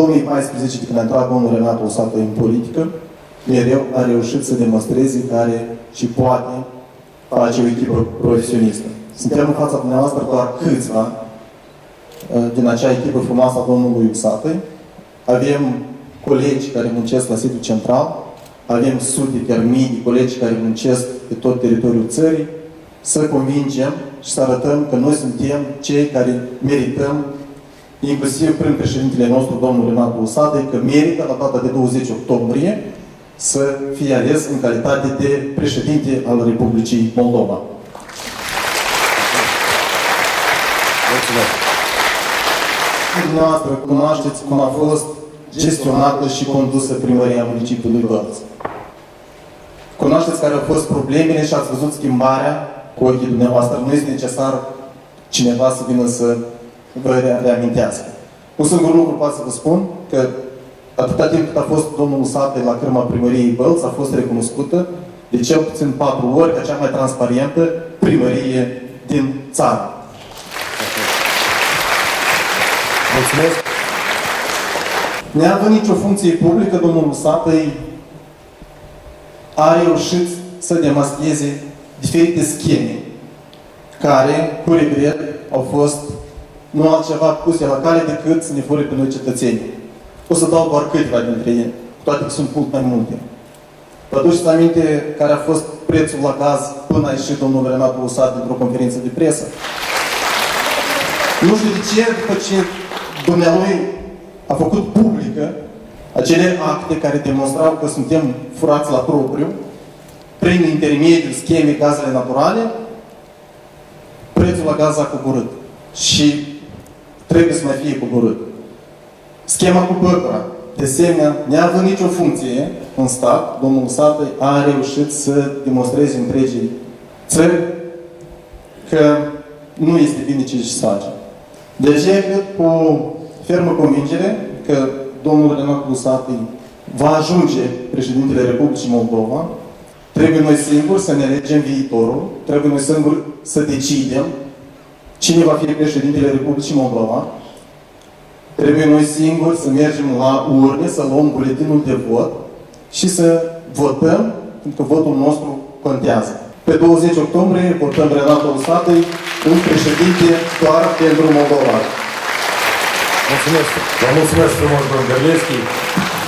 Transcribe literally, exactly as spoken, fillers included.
două mii paisprezece, de când a intrat domnul Renato Usatîi în politică, mereu a reușit să demonstreze care și poate face o echipă profesionistă. Suntem în fața dumneavoastră doar câțiva din acea echipă frumoasă a domnului Usatîi. Avem colegi care muncesc la sediul central, avem sute, chiar mii de colegi care muncesc pe tot teritoriul țării, să convingem și să arătăm că noi suntem cei care merităm, inclusiv prin președintele nostru, domnul Renato Usatîi, că merită la data de douăzeci octombrie să fie ales în calitate de președinte al Republicii Moldova. Mulțumesc! Dumneavoastră cunoașteți cum a fost gestionată și condusă primăria municipiului Bălți. Cunoașteți care au fost problemele și ați văzut schimbarea cu ochii dumneavoastră. Nu este necesar cineva să vină să vă reamintească. Un singur lucru pot să vă spun, că atâta timp cât a fost domnul Usatîi la crâma primăriei Bălți, a fost recunoscută de cel puțin patru ori ca cea mai transparentă primărie din țară. Mulțumesc! Neavând nicio funcție publică, domnul Usatîi a reușit să demascheze diferite scheme care, cu regret, au fost nu altceva puse la cale decât să ne fure pe noi cetățenii. O să dau doar câteva dintre ele, toate că sunt mult mai multe. Vă aduceți aminte care a fost prețul la gaz până a ieșit domnul Renato Usatîi dintr-o conferință de presă? Nu știu de ce, după ce dumnealui a făcut publică acele acte care demonstrau că suntem furați la propriu, prin intermediul schemei gazele naturale, prețul la gaz a coborât. Și trebuie să mai fie coborât. Schema cu păcura, de asemenea, neavând nicio funcție în stat, domnul Usatîi a reușit să demonstreze întregii țări că nu este bine ce își face. Deci, cu fermă convingere că domnul Renato Usatîi va ajunge președintele Republicii Moldova, trebuie noi singuri să ne alegem viitorul, trebuie noi singuri să decidem cine va fi președintele Republicii Moldova, trebuie noi singuri să mergem la urne, să luăm buletinul de vot și să votăm, pentru că votul nostru contează. Pe douăzeci octombrie votăm Renato Usatîi, un președinte doar pentru Moldova. Mulțumesc! Vă mulțumesc frumos, domnul Berlinschi!